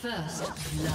First blood.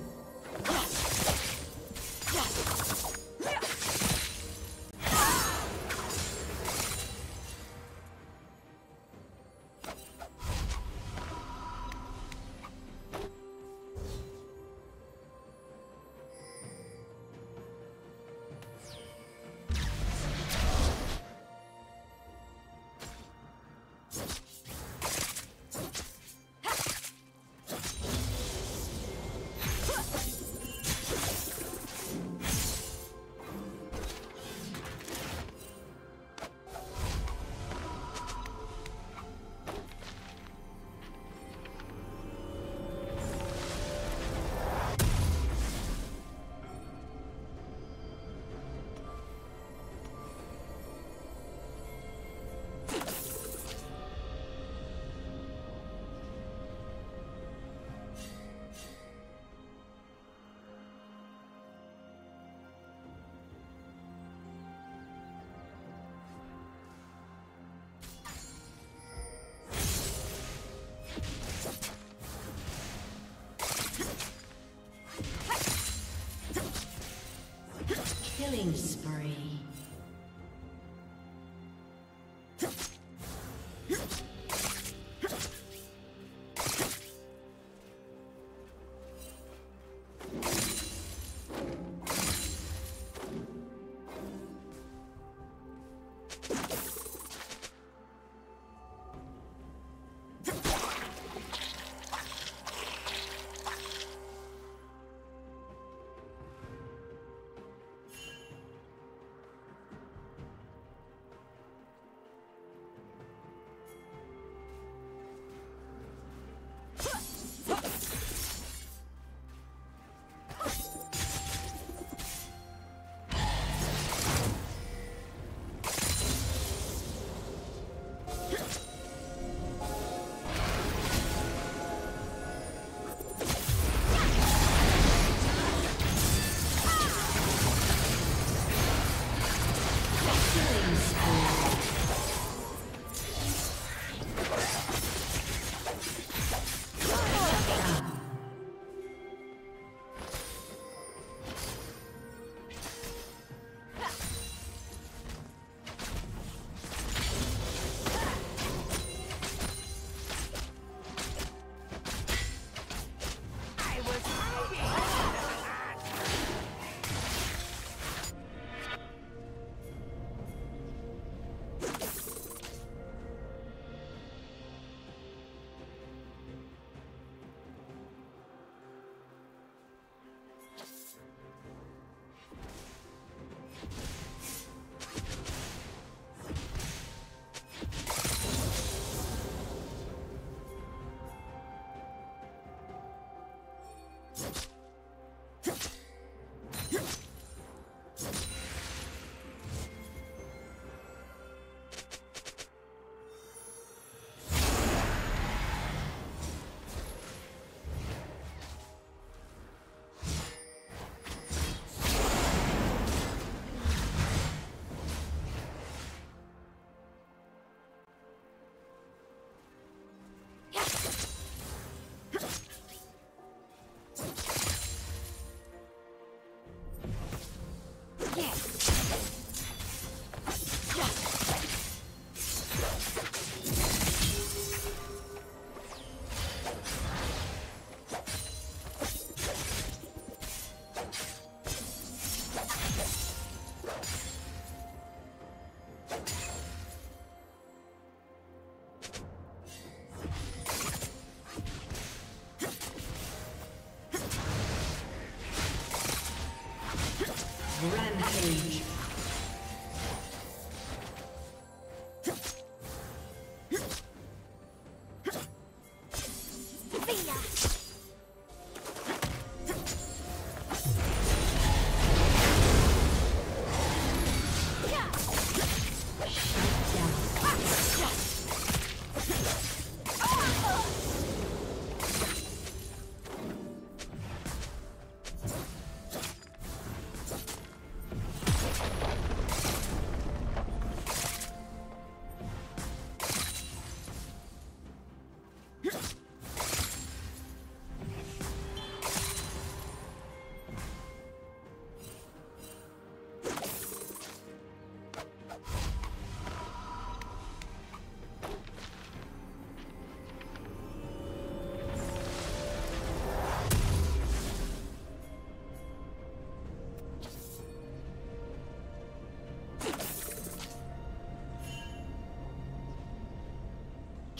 Rampage.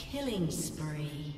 Killing spree.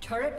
Turret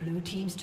Blue team's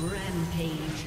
Rampage.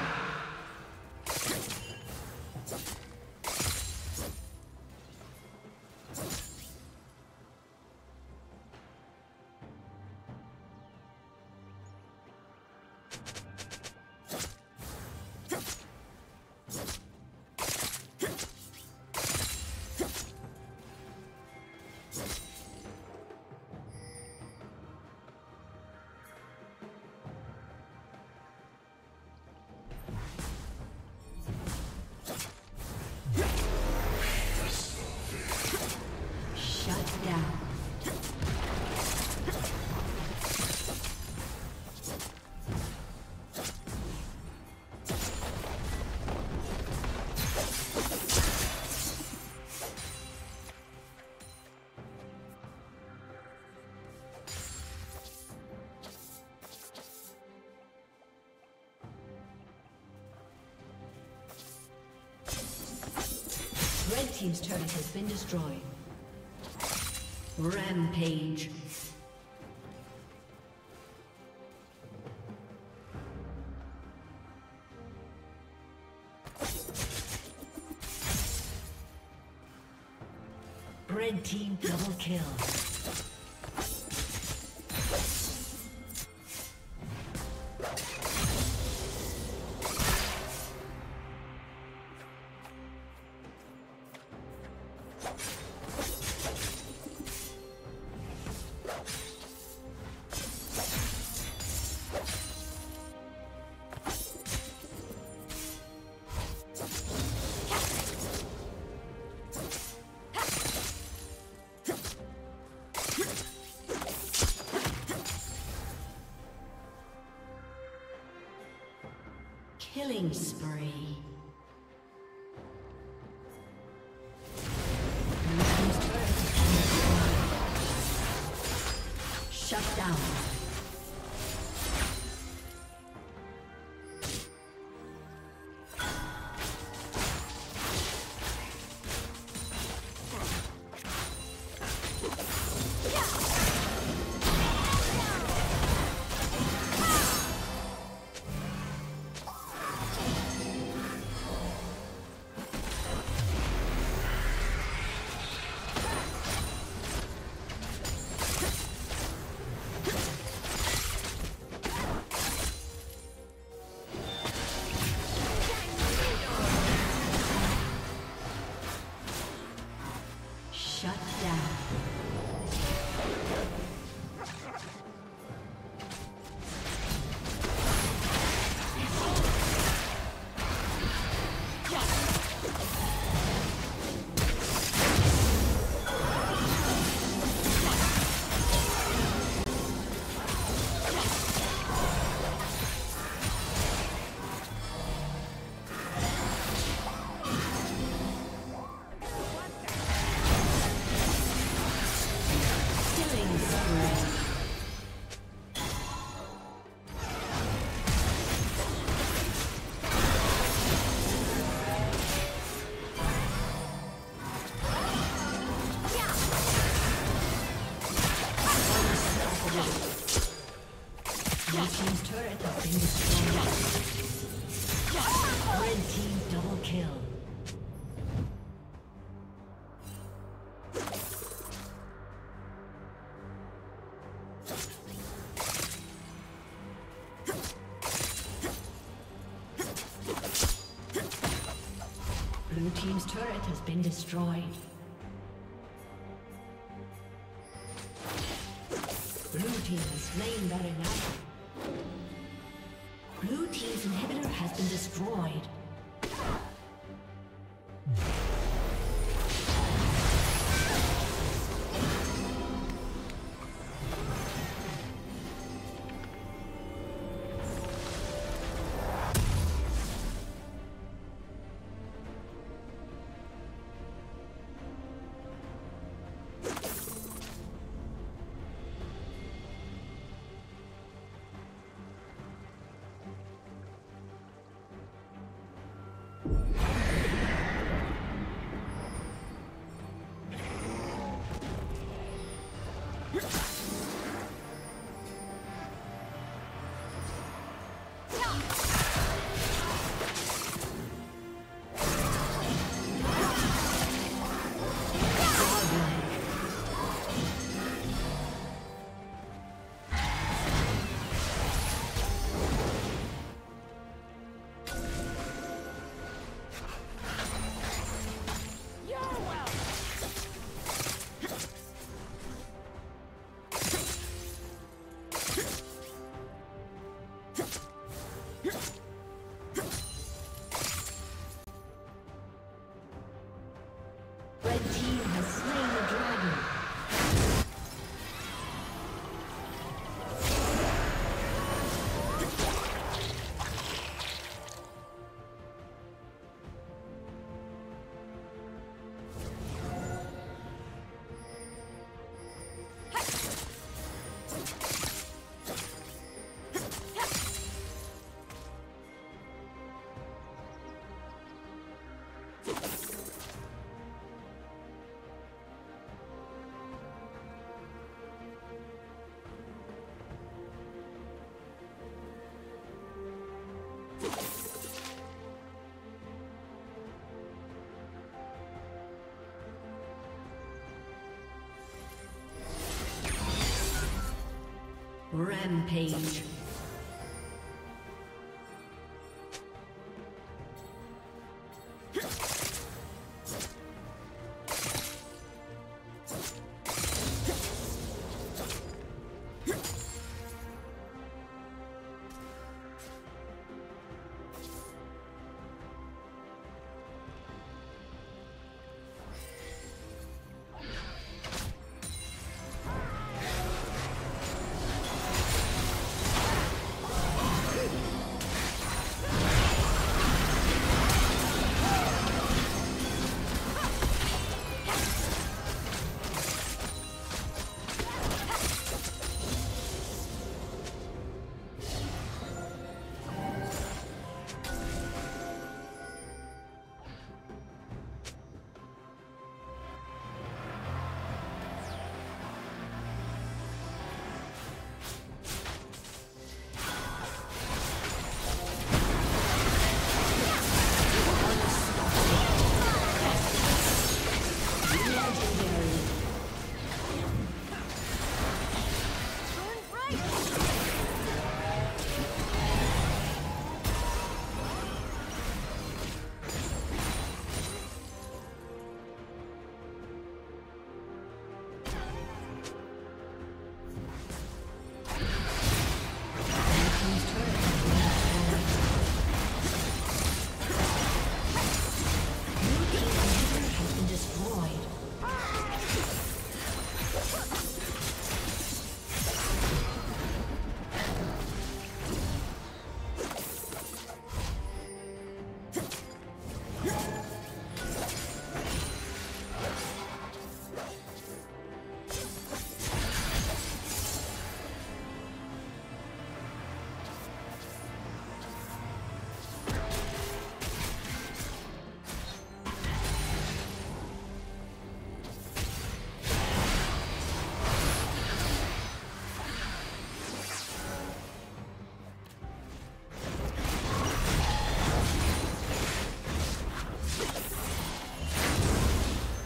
Red team's turret has been destroyed. Rampage. Red team double kill. Killing spree. Shut down. Blue team's turret has been destroyed. Blue team has slain Baron Nashor. Blue team's inhibitor has been destroyed. Rampage. Blue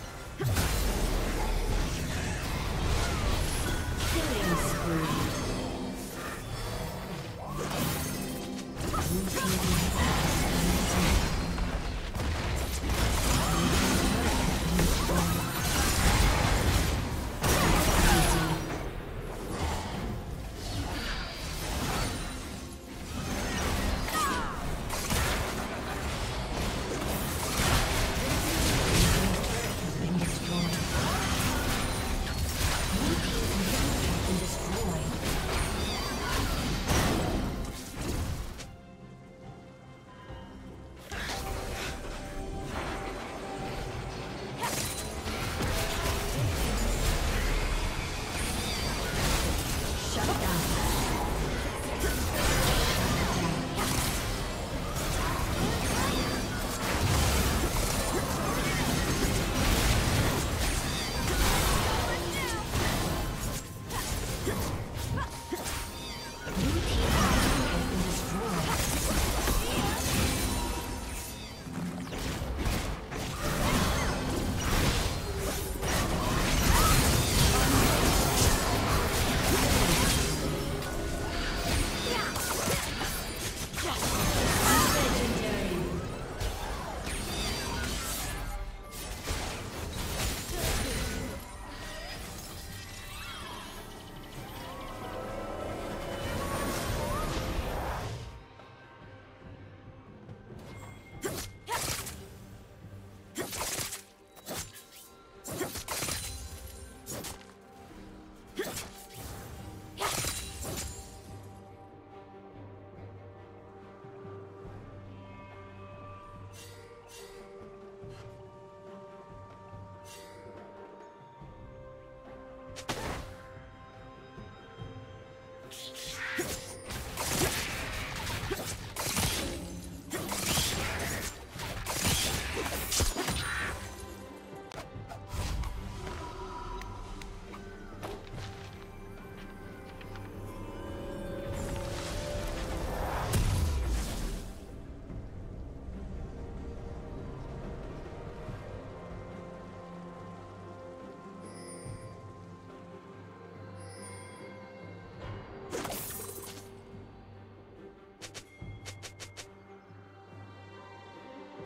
team has slain the dragon.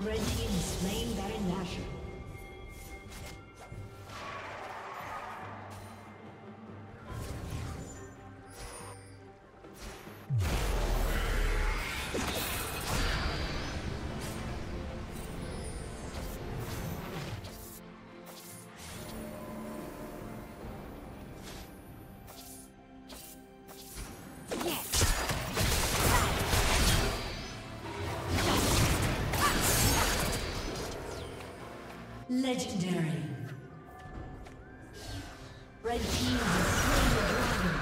Red team has slain Baron Nashor. Legendary. Red team has slain the dragon.